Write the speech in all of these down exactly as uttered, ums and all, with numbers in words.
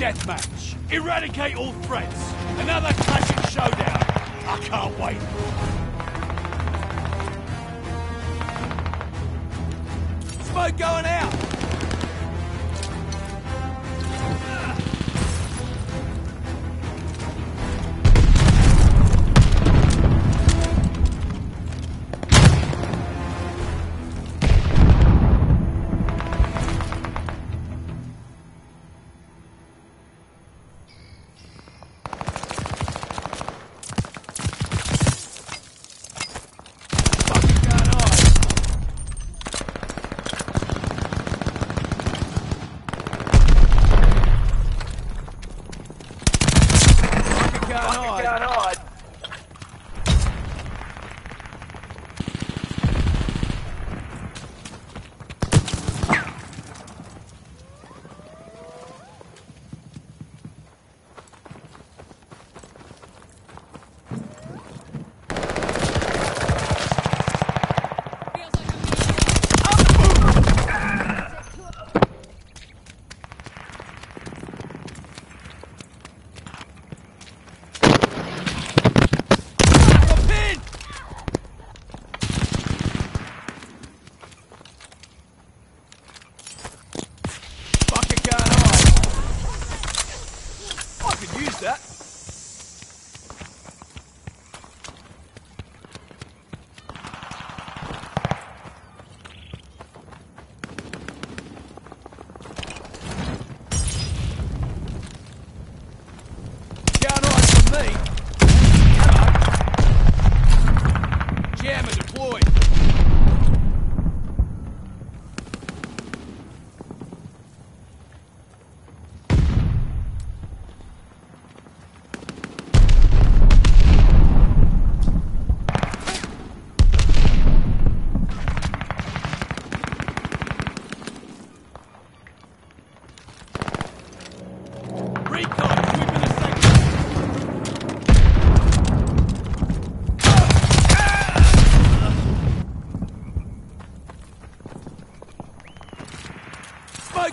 deathmatch. Eradicate all threats. Another classic showdown. I can't wait. Smoke going out.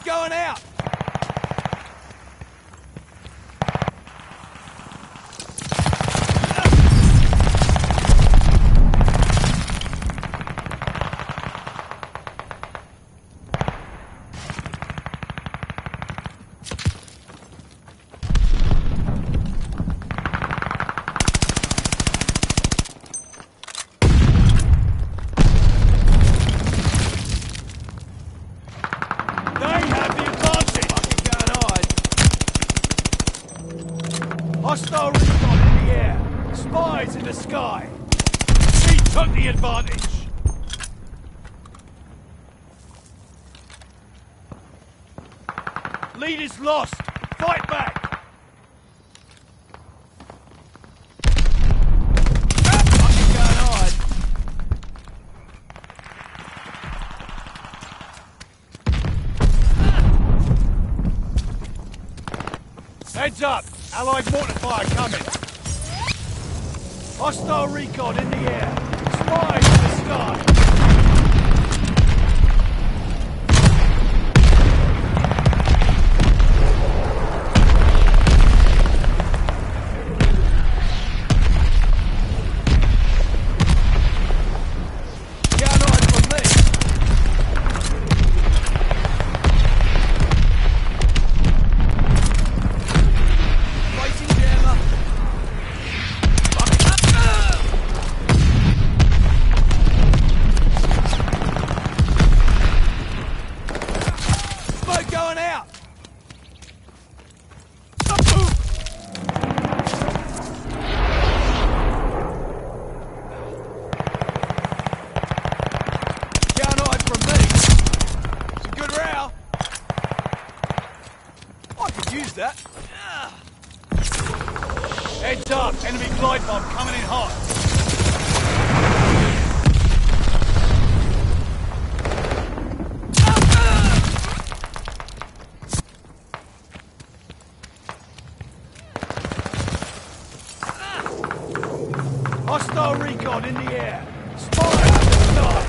Going out. Hostile recon in the air. Spies in the sky. He took the advantage. Lead is lost. Fight back. Heads up. Allied mortar fire coming. Hostile recon in the air. Spies in the sky. That. Heads up, enemy glide bomb coming in hot. Hostile recon in the air. Spy out the sky.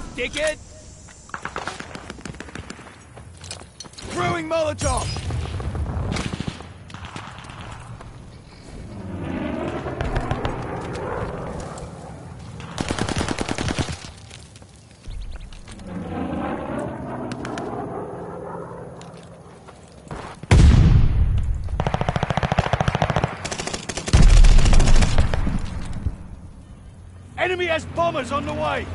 up, dickhead! Brewing Molotov! Enemy has bombers on the way!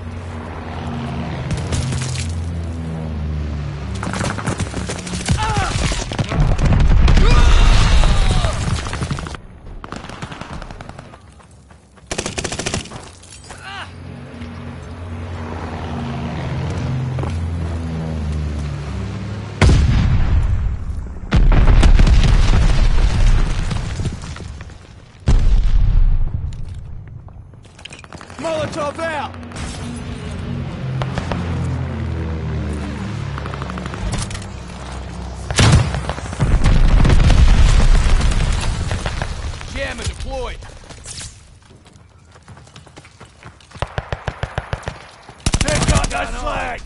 Molotov out! Jammer deployed! They've got that flag!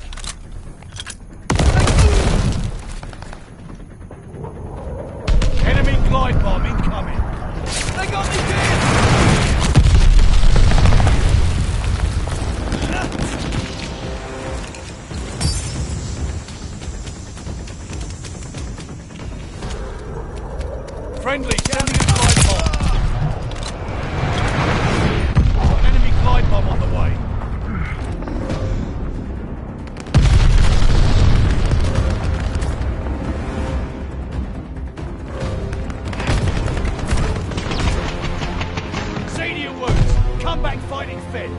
Enemy glide bomb incoming! They got me dead! Friendly enemy glide bomb. Enemy glide bomb on the way. Say to your wounds, come back fighting fit.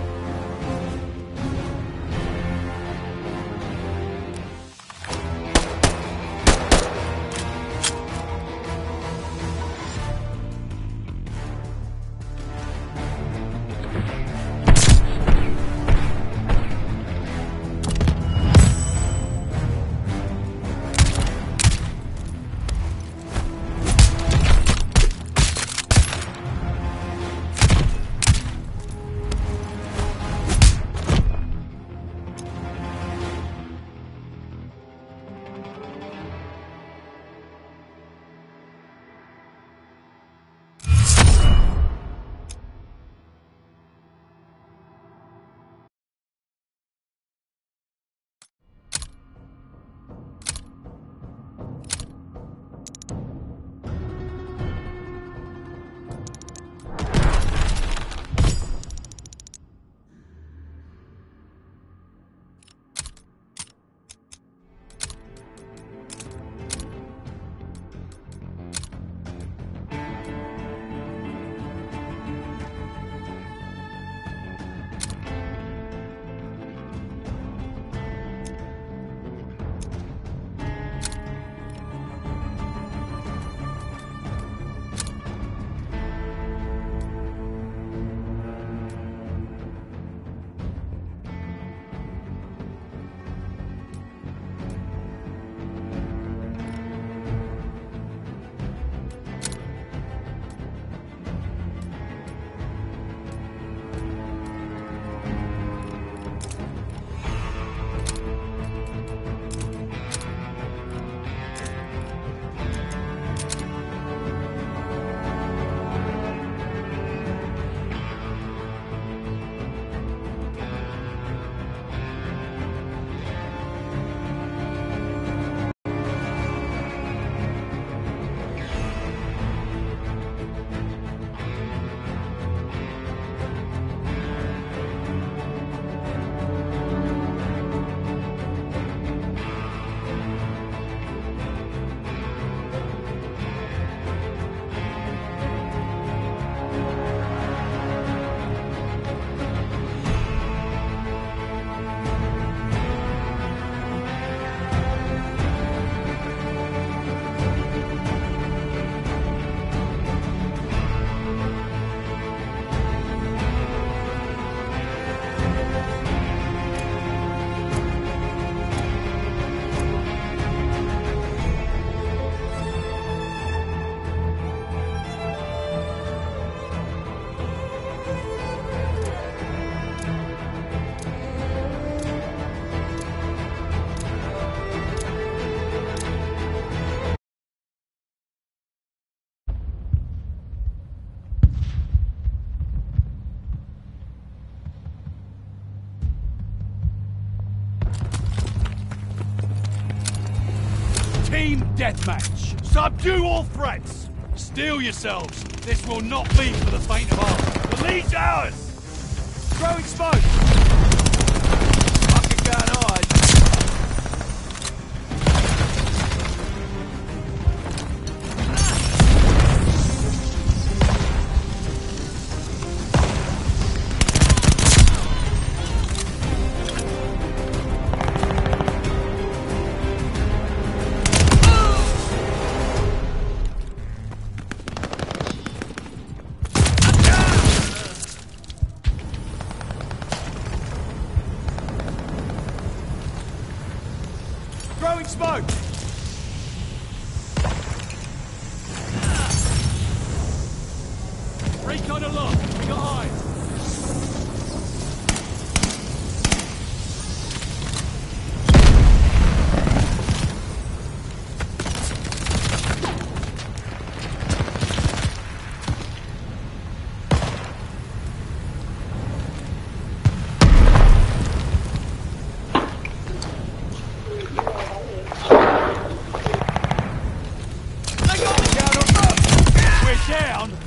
Team deathmatch. Subdue all threats. Steel yourselves. This will not be for the faint of heart. The lead's ours. Throwing smoke. Fucking going on. Smoke! Recon along, we got eyes.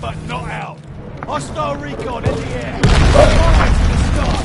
But not out. Hostile recon in the air. Fire to the start.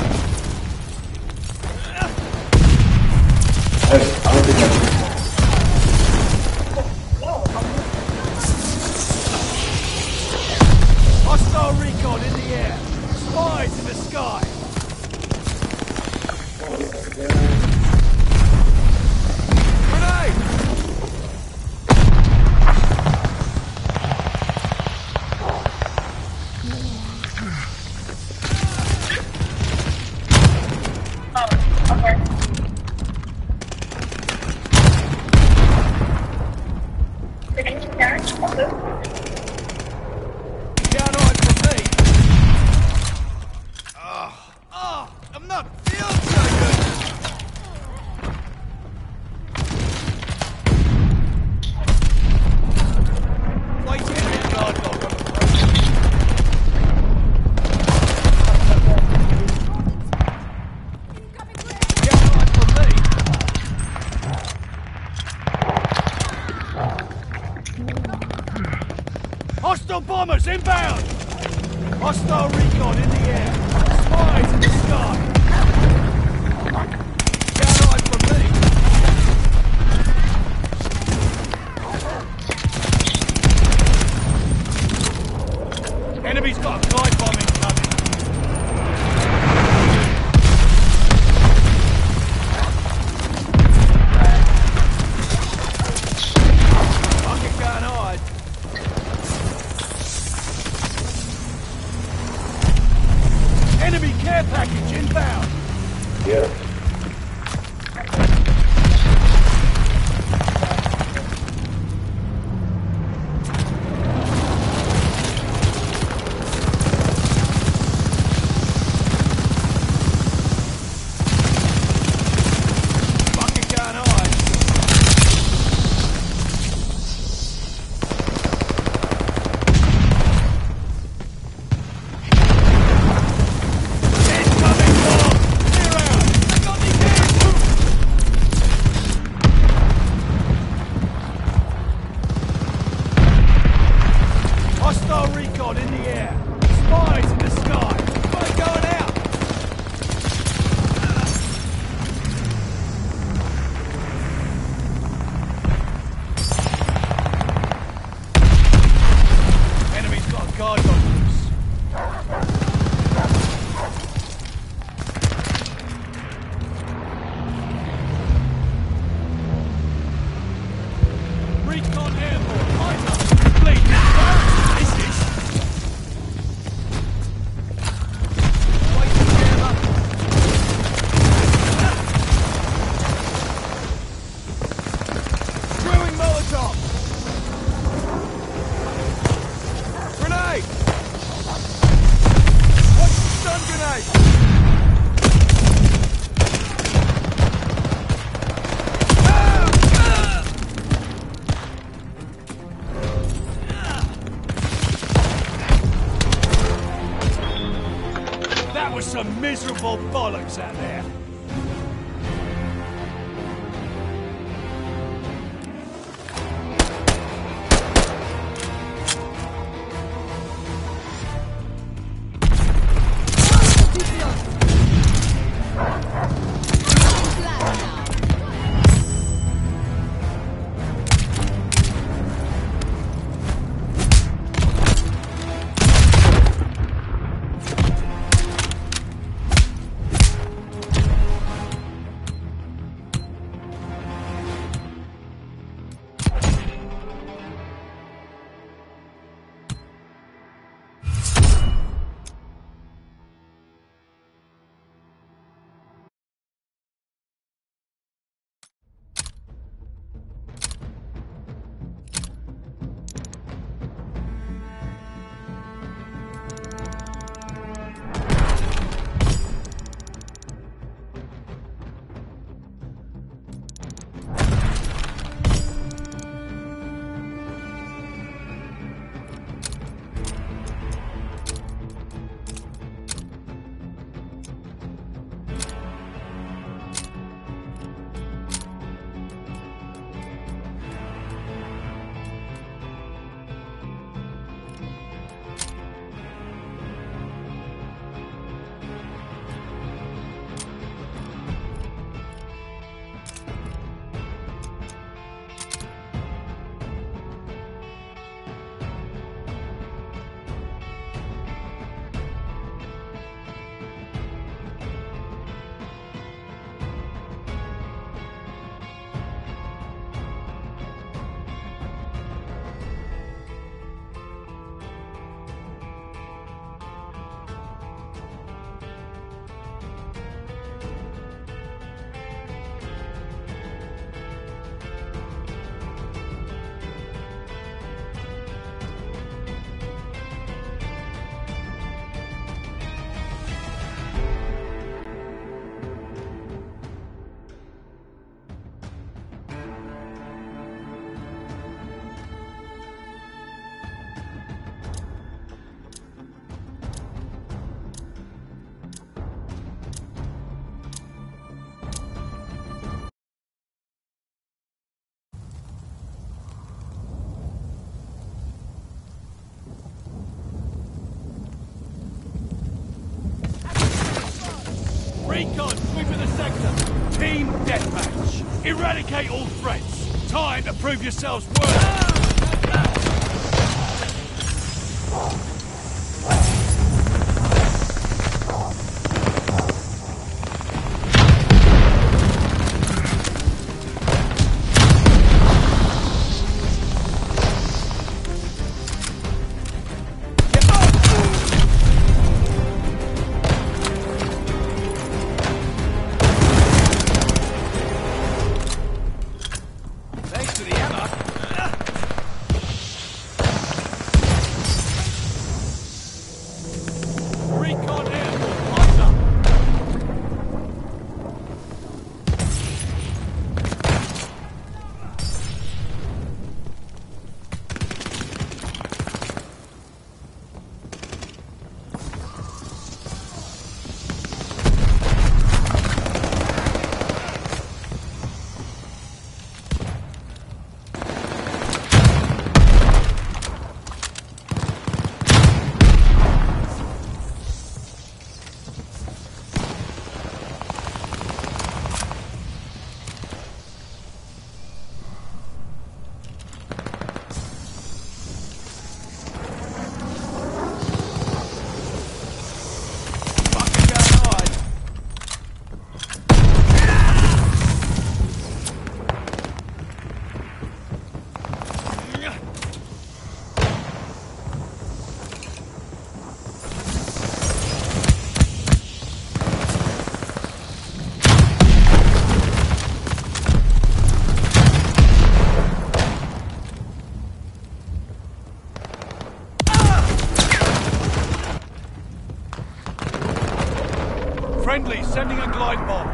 Hostile bombers inbound! Hostile recon in the air. Spies in the sky. Down eye from me. Enemy's got a glide bomb incoming. Fucking going hard. Enemy care package inbound. Yeah. Fucking going on. Hostile recon in the air. Spies in the sky. Fire going out. Enemy's got a guard on loose. Recon airborne. Light up. Complete. That was some miserable bollocks out there. Recon, sweep of the sector. Team deathmatch. Eradicate all threats. Time to prove yourselves worthy. Ah! Friendly, sending a glide bomb.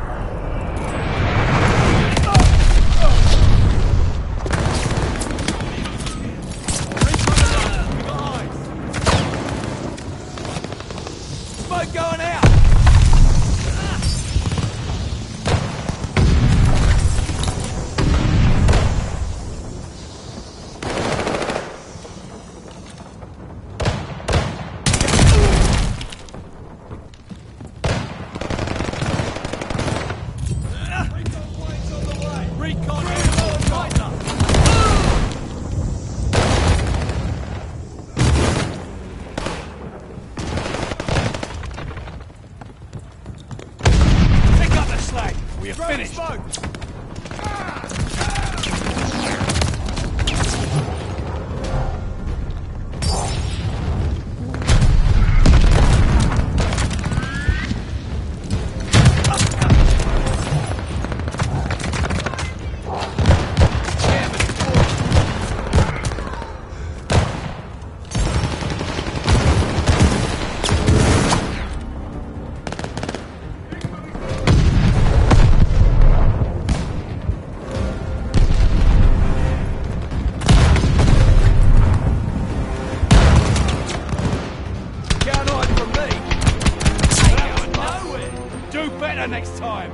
Next time.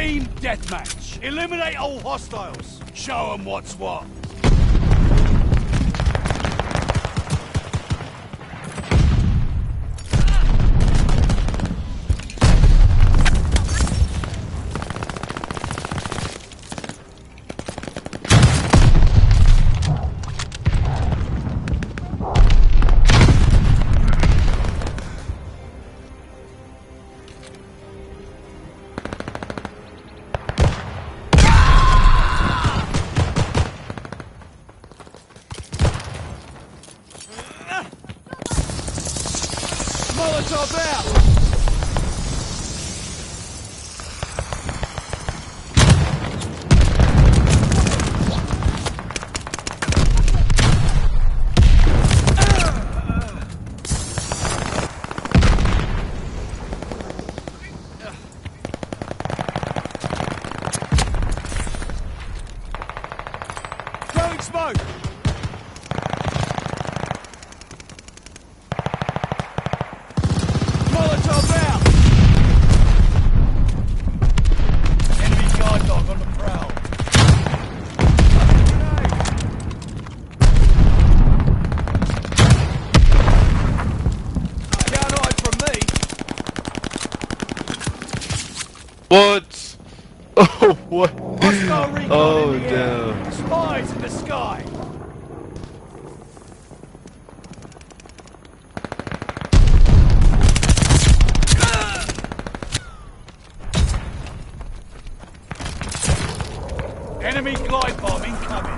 Team deathmatch. Eliminate all hostiles. Show them what's what. What? Oh, what? Oh, damn. Spies in the sky. Enemy glide bomb incoming.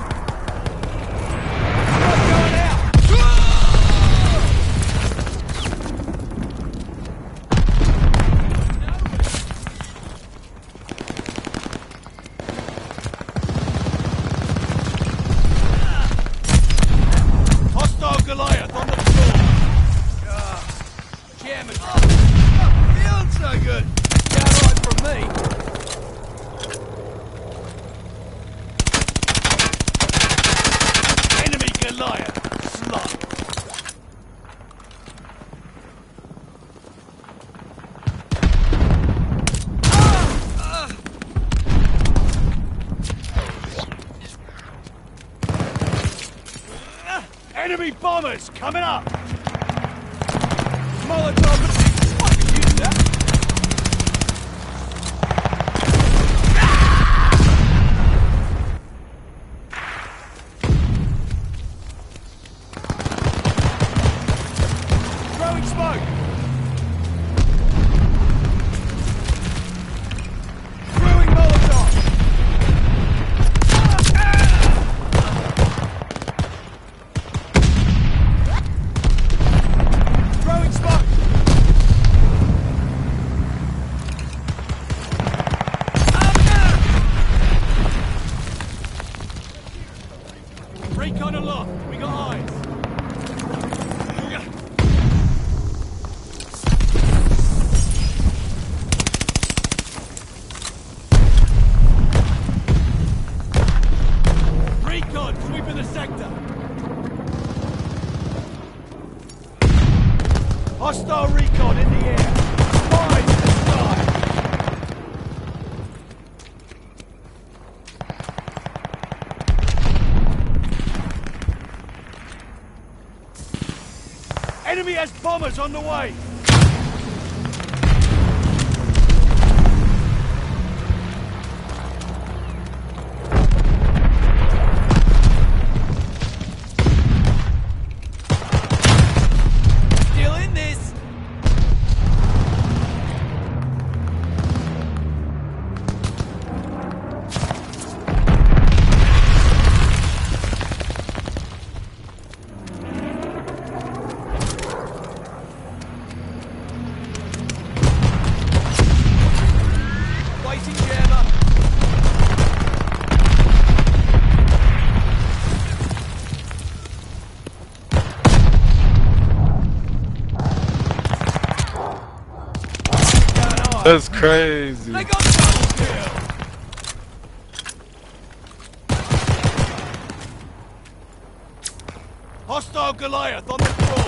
Enemy bombers coming up! Molotov, what did you do that? Ah! Throwing smoke! Throwing Molotov! Ah! Ah! Hostile recon in the air. Spies in the sky. Enemy has bombers on the way. That's crazy. They got double kill. Hostile Goliath on the floor.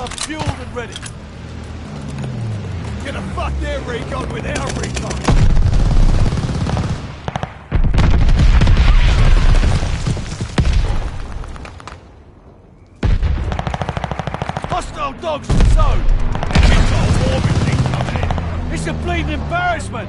aircraft fueled and ready. Gonna fuck their recon with our recon. Hostile dogs in the zone. We've got a war machine coming in. It's a bleeding embarrassment.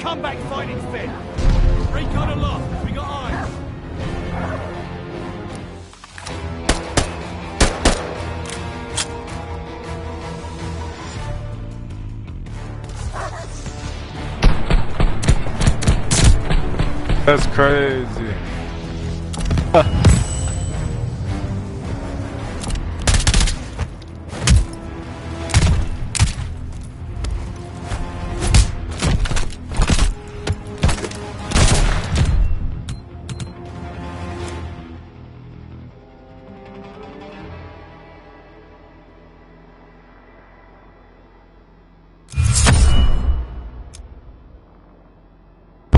Come back fighting fit. Recon aloft. We got eyes. That's crazy.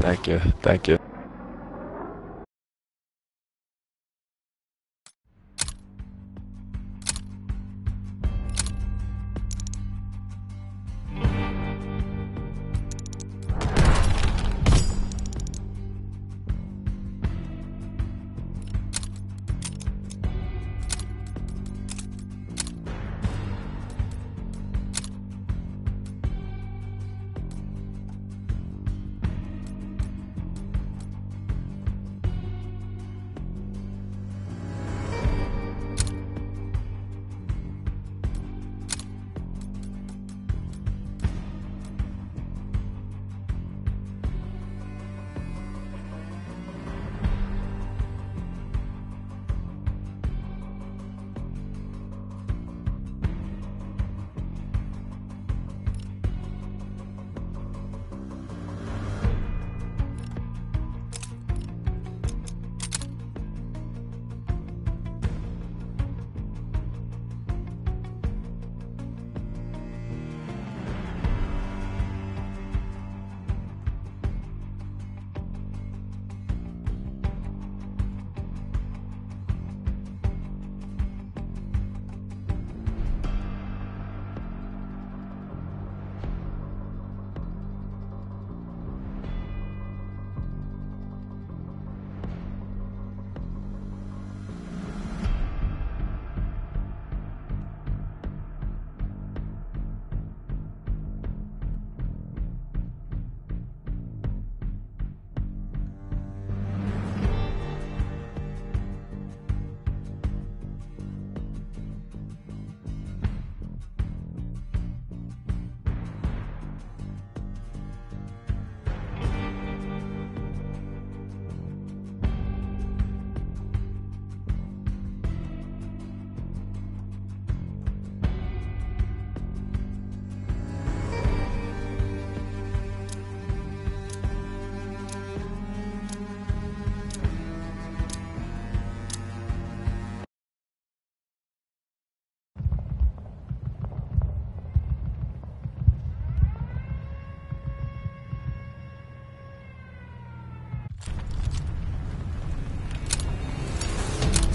Thank you, thank you.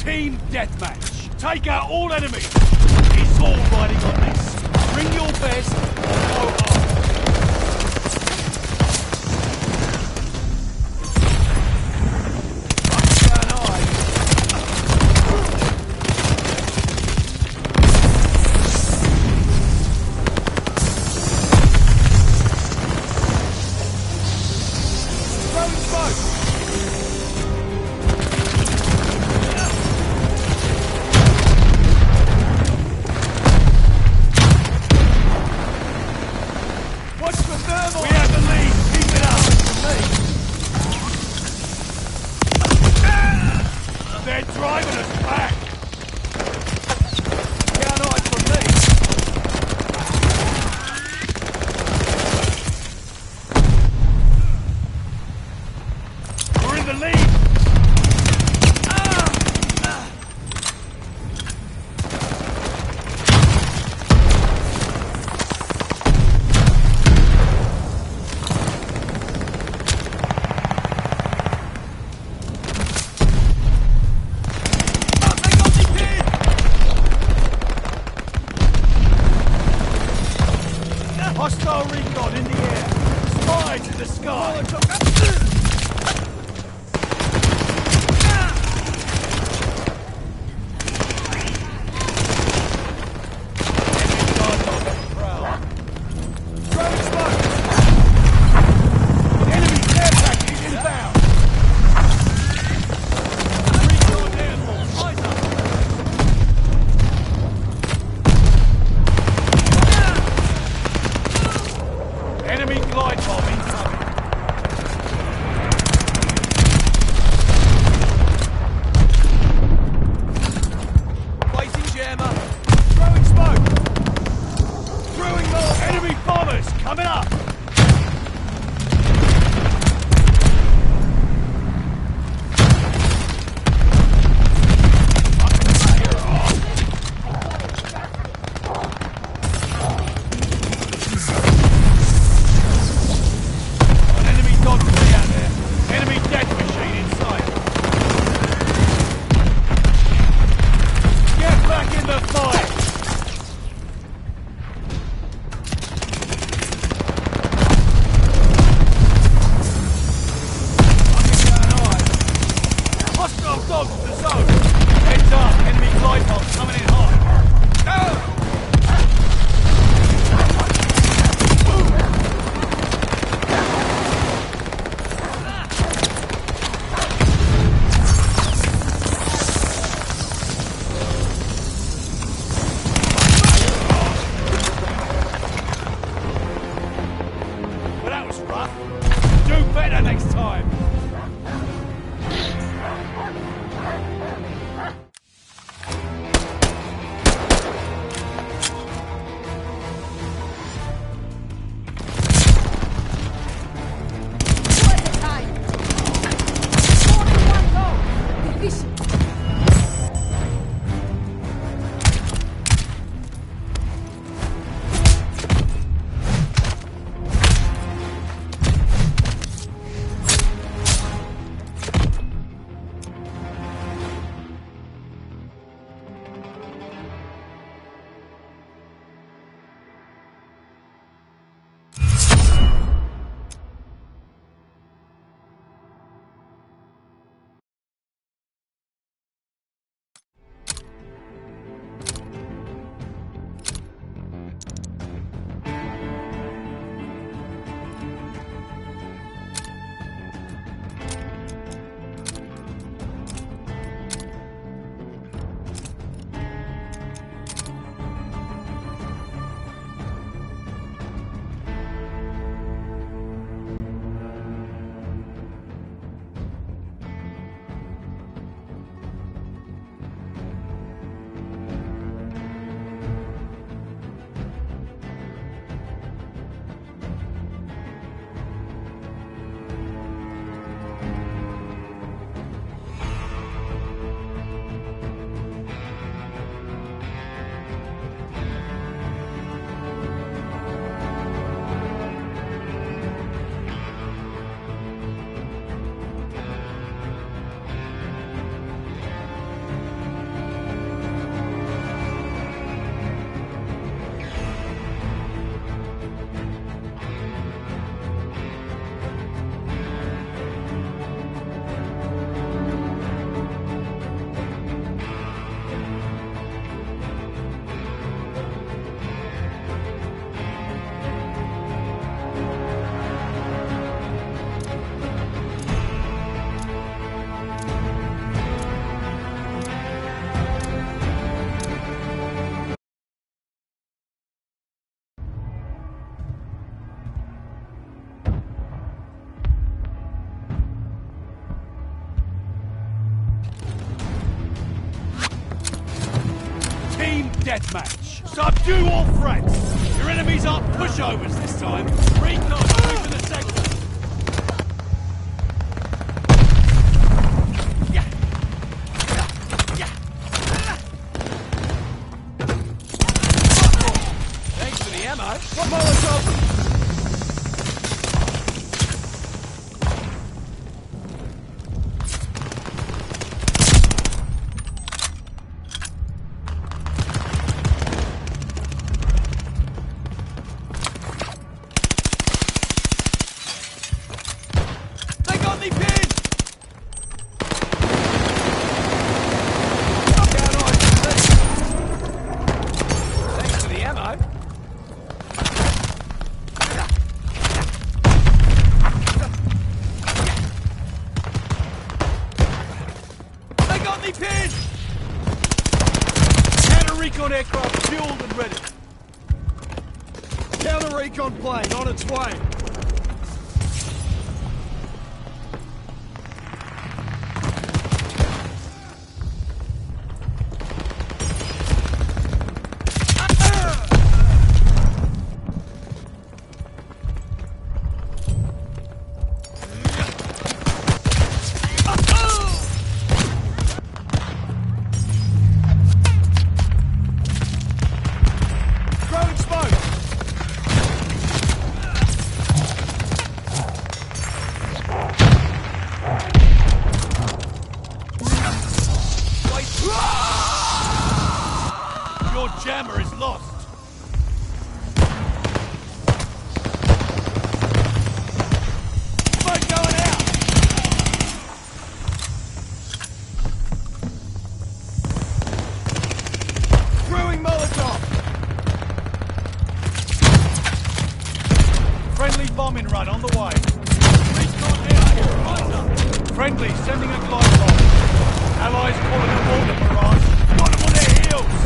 Team Deathmatch. Take out all enemies. It's all riding on this. Bring your best or go home. Hostile recon in the air. Spies in the sky. Deathmatch. Subdue all threats. Your enemies aren't pushovers this time. Recon, move to the sector. Thanks for the ammo. What Molotov? Fueled and ready. Counter recon plane on its way. Allies calling a water barrage. Not on their heels!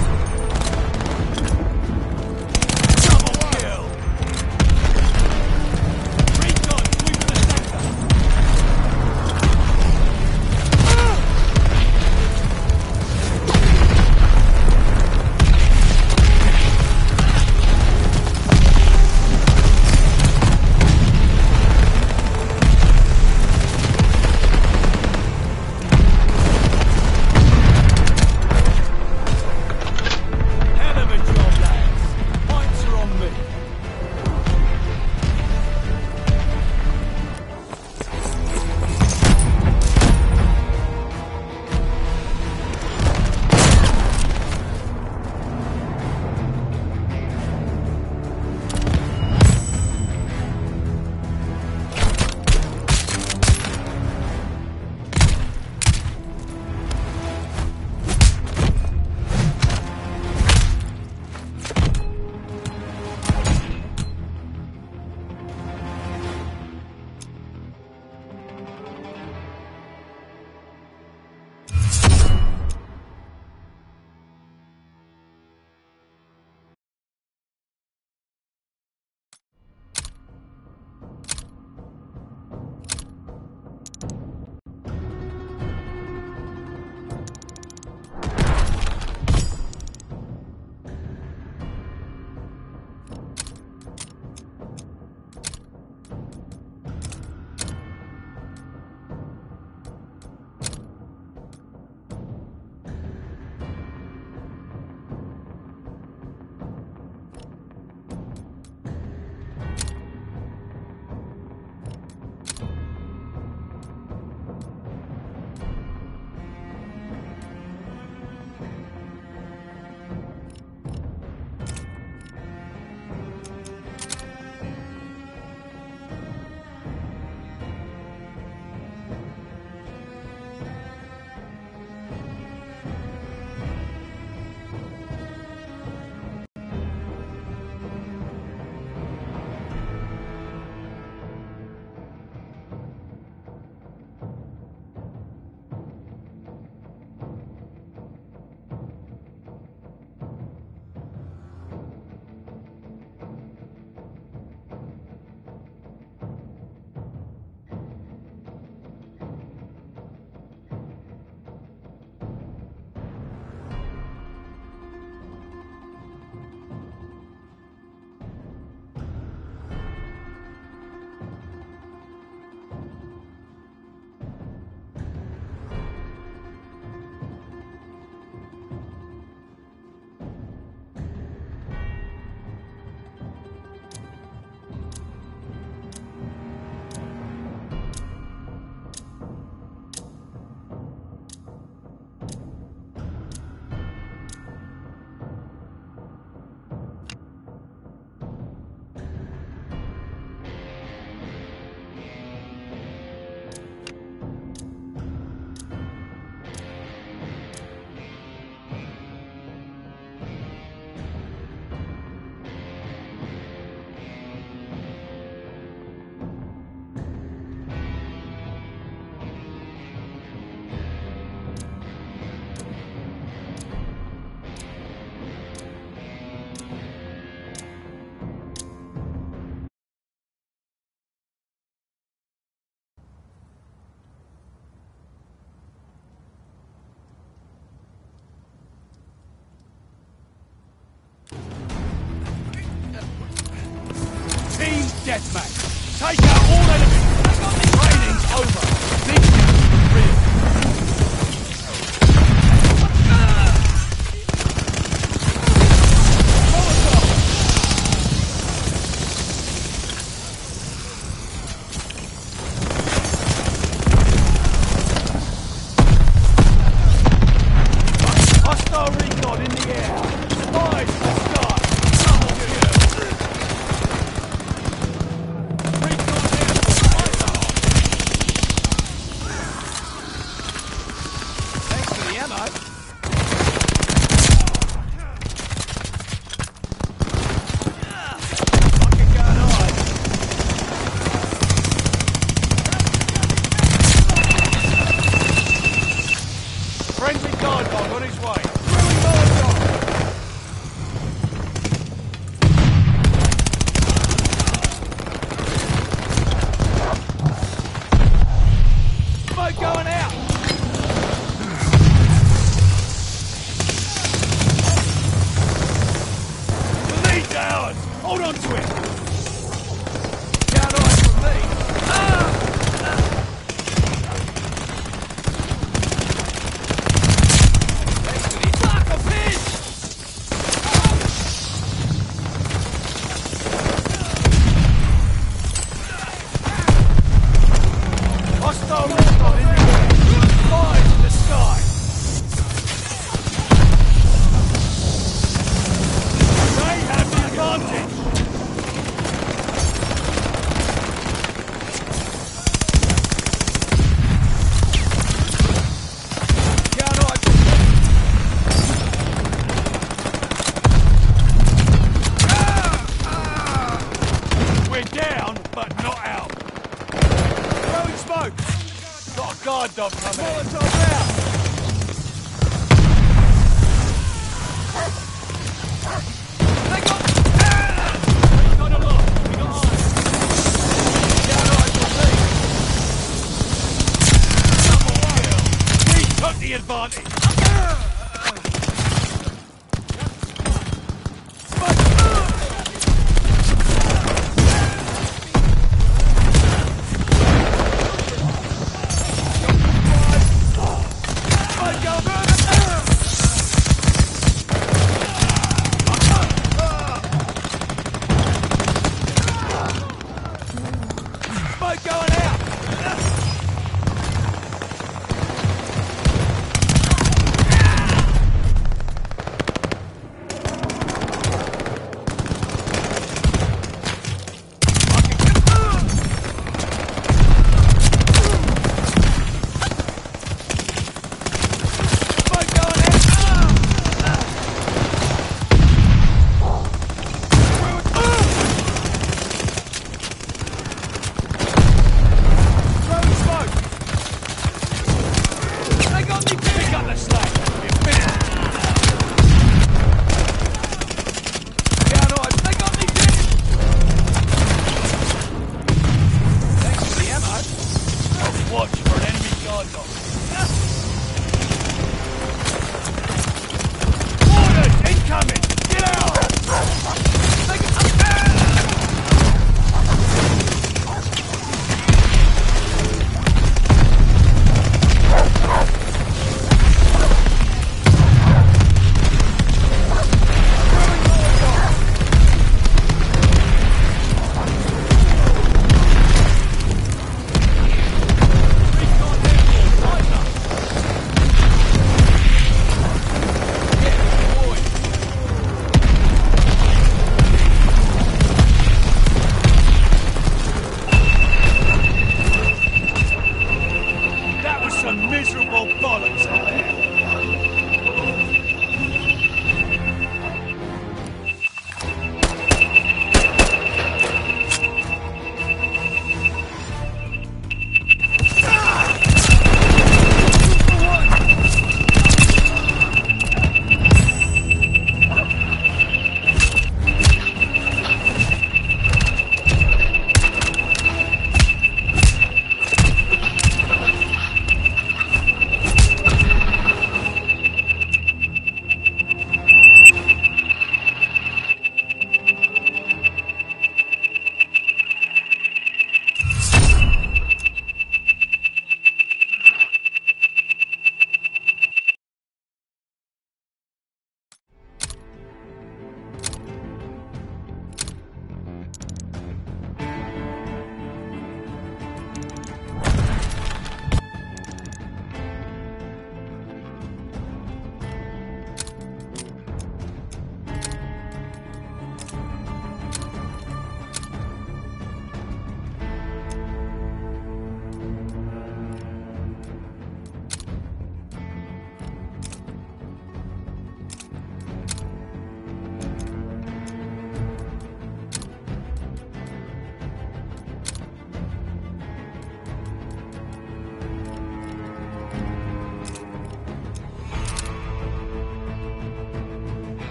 deathmatch. Take out all enemies. Training's over. This is real.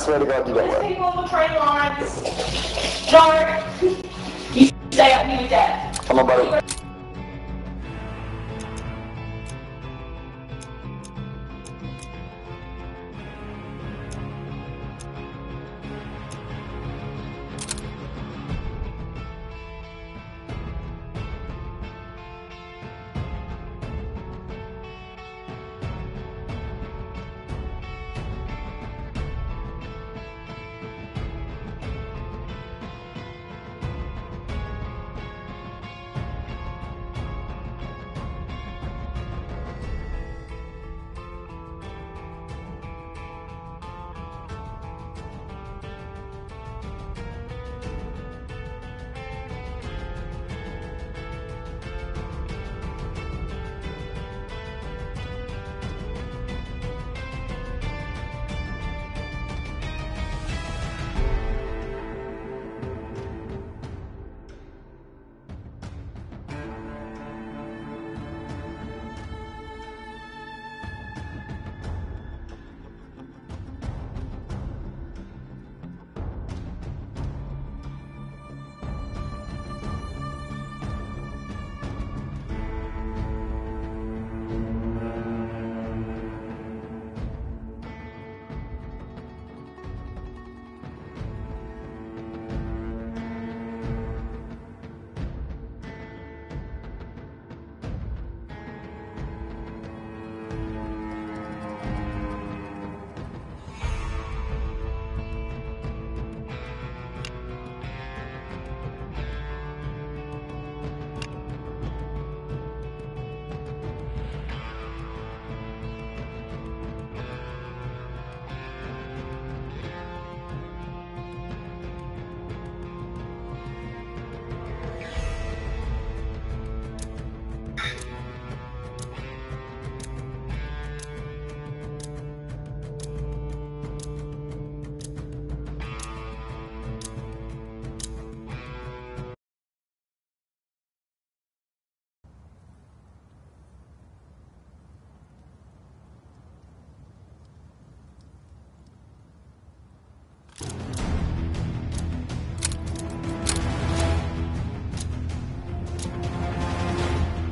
Swear to God, you don't work. People with train lines, dark. You stay up here with Dad. Come on, buddy.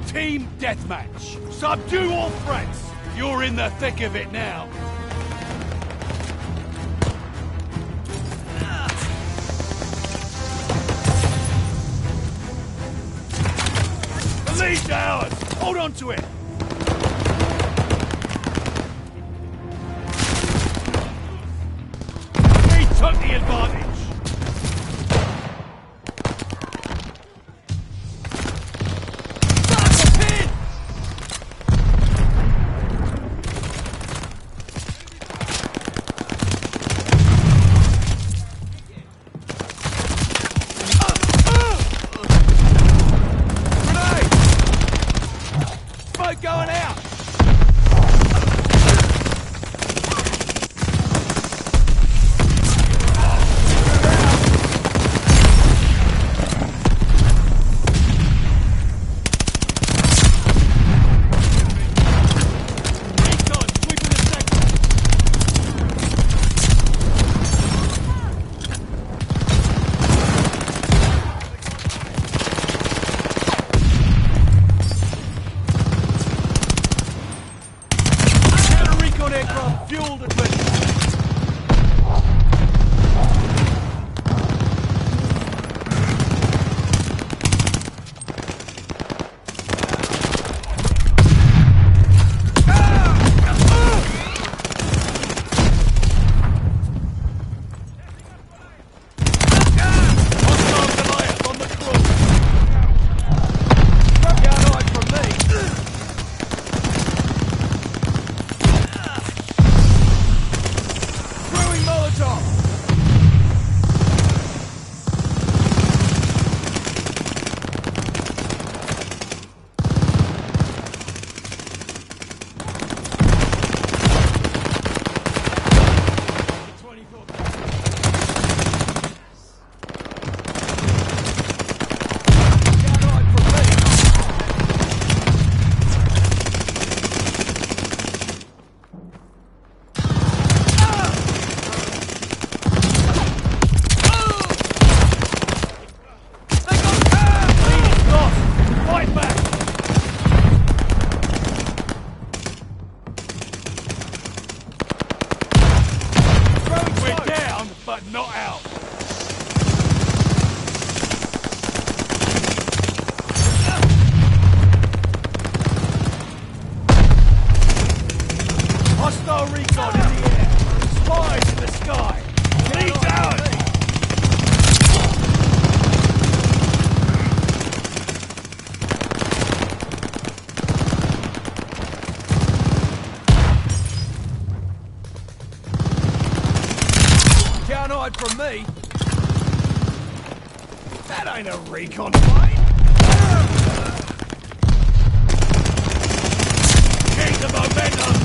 Team Deathmatch. Subdue all threats. You're in the thick of it now. The lead's ours. Hold on to it. We took the advantage. Hostile recon in the air. Spies in the sky. Leads out. Down-eyed from me. That ain't a recon plane. Keep the momentum.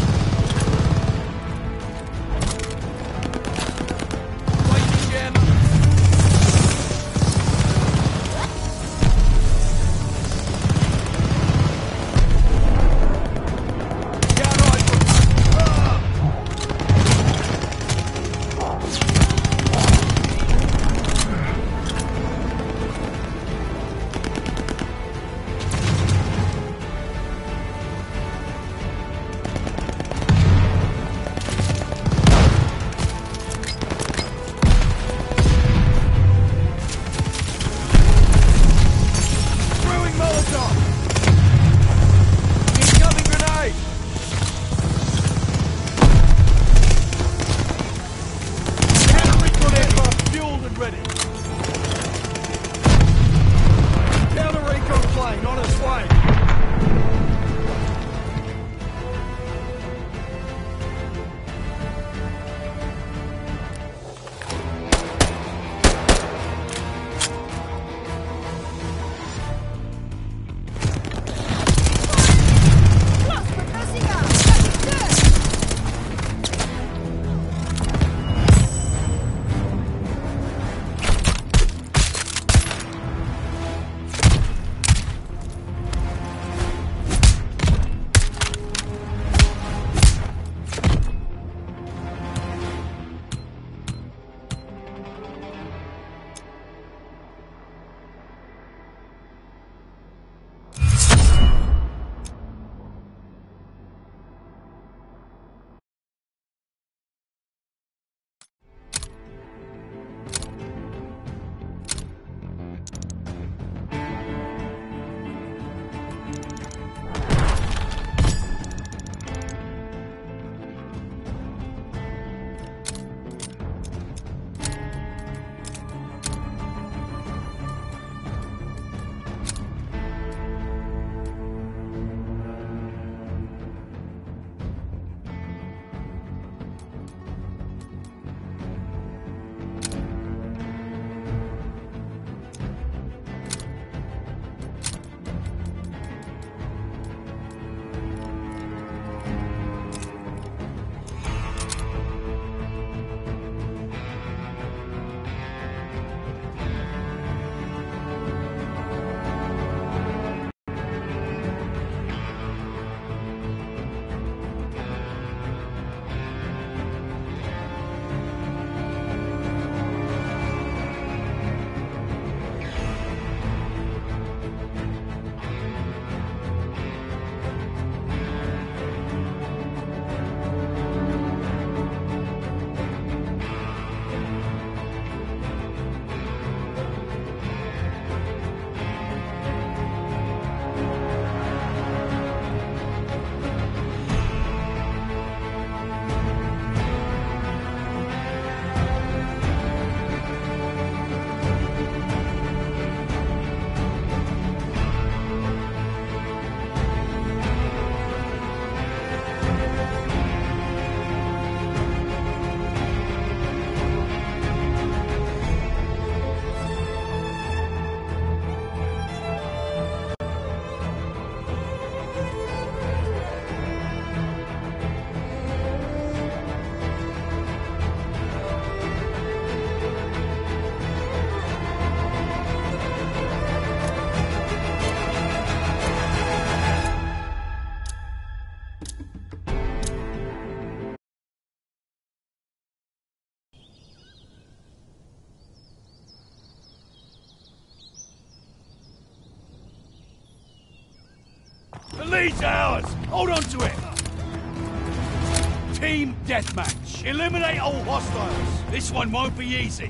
The lead's ours! Hold on to it! Team deathmatch. Eliminate all hostiles. This one won't be easy.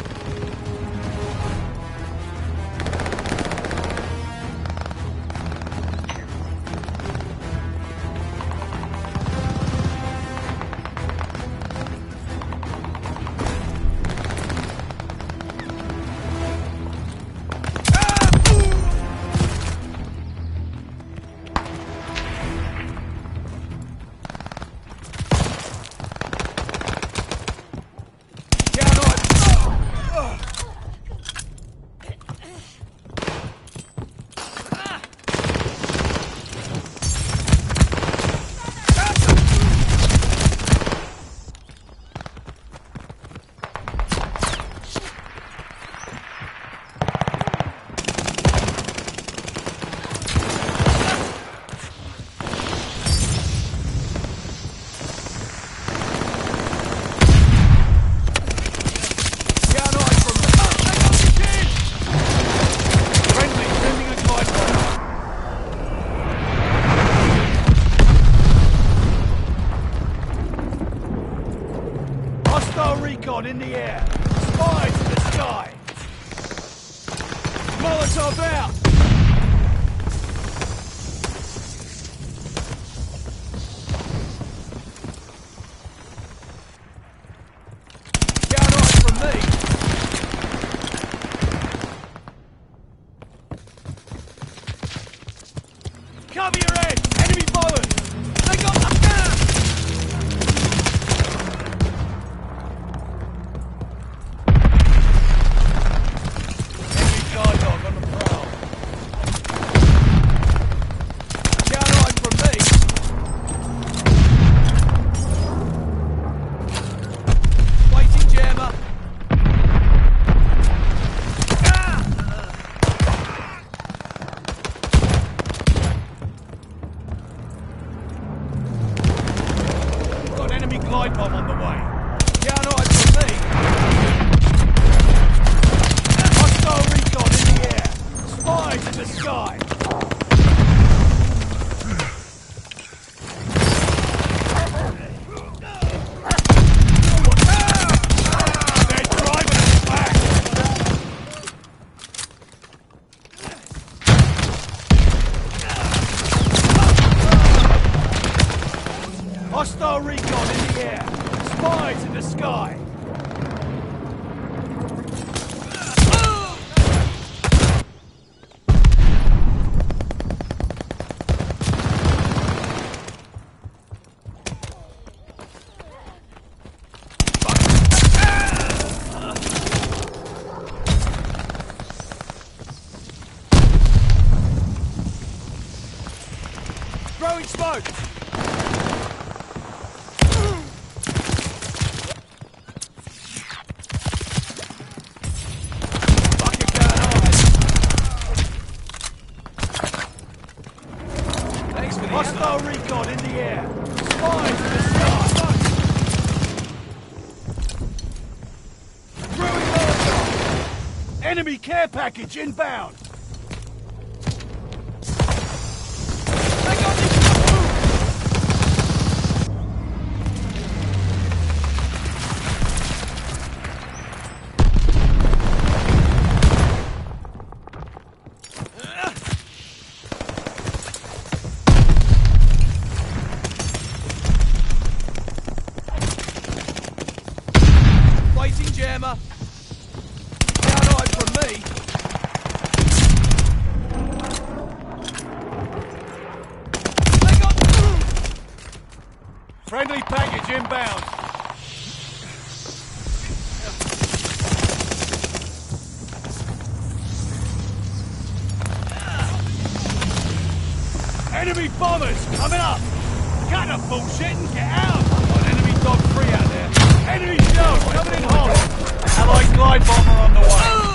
god in the air! Spy to the sky! Molotov out! Hostile recon in the air! Spies in the sky! Throwing smoke! Hostile recon in the air. Spies in the sky. Brewing Molotov. Enemy care package inbound. They got this. Jammer, down eye from me. They got friendly package inbound. Enemy bombers coming up. Cut up bullshit and get out. Got enemy dog free out there. Enemy shell coming in hot. Allied glide bomber on the way. Fucking going on.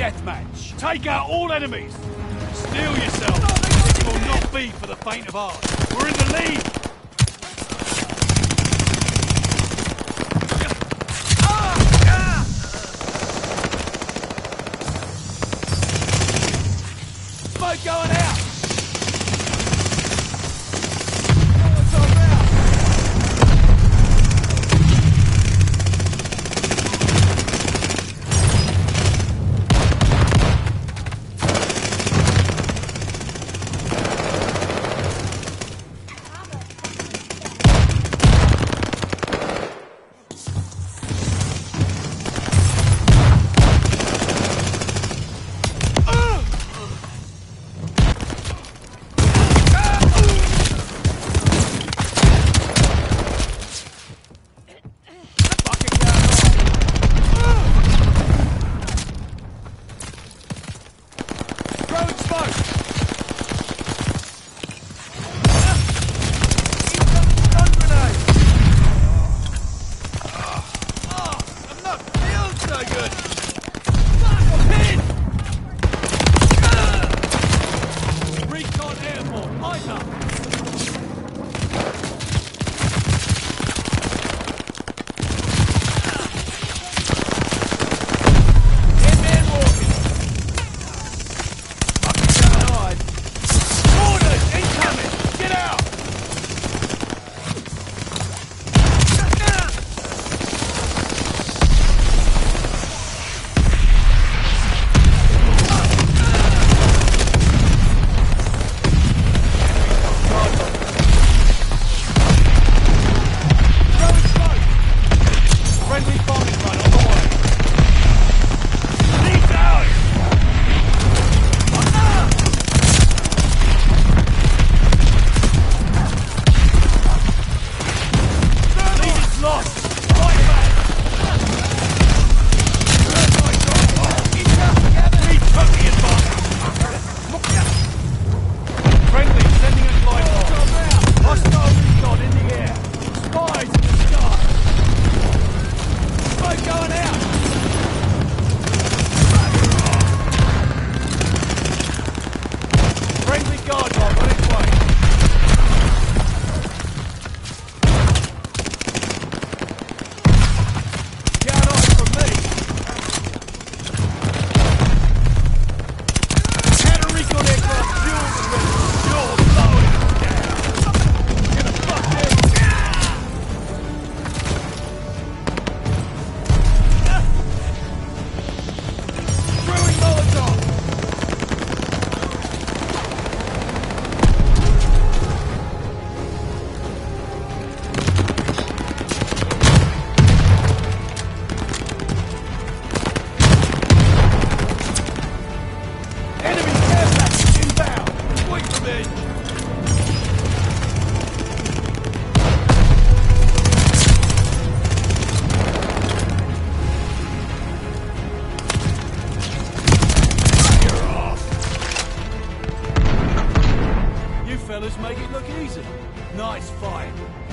deathmatch. Take out all enemies. Steel yourself. It will not be for the faint of heart. We're in the lead. Smoke going out. Fellas, make it look easy. Nice fight.